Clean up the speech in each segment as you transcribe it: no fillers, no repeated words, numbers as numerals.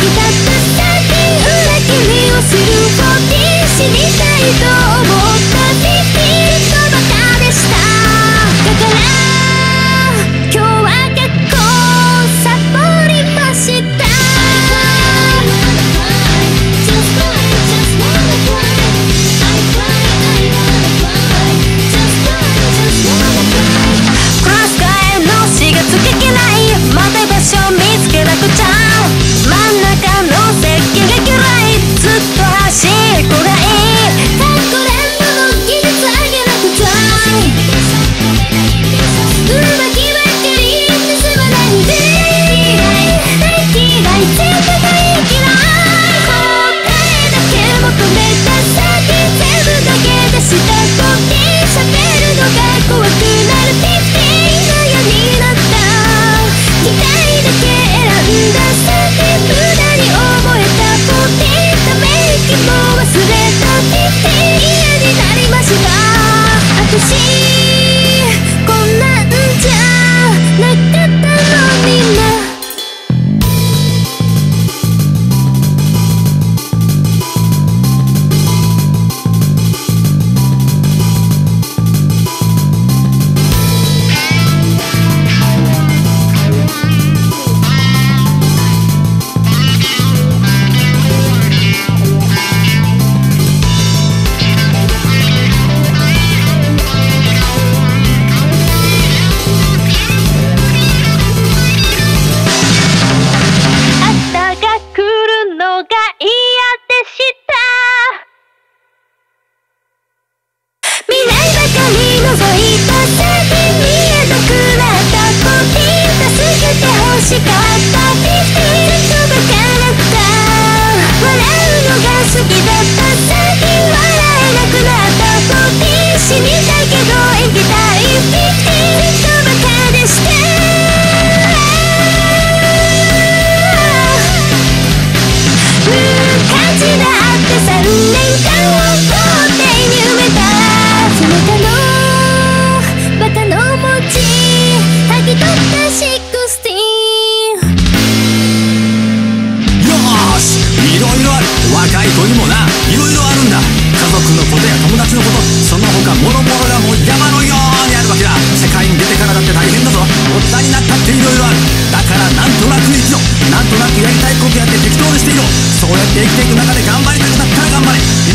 今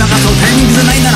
がそうタイミングじゃないなら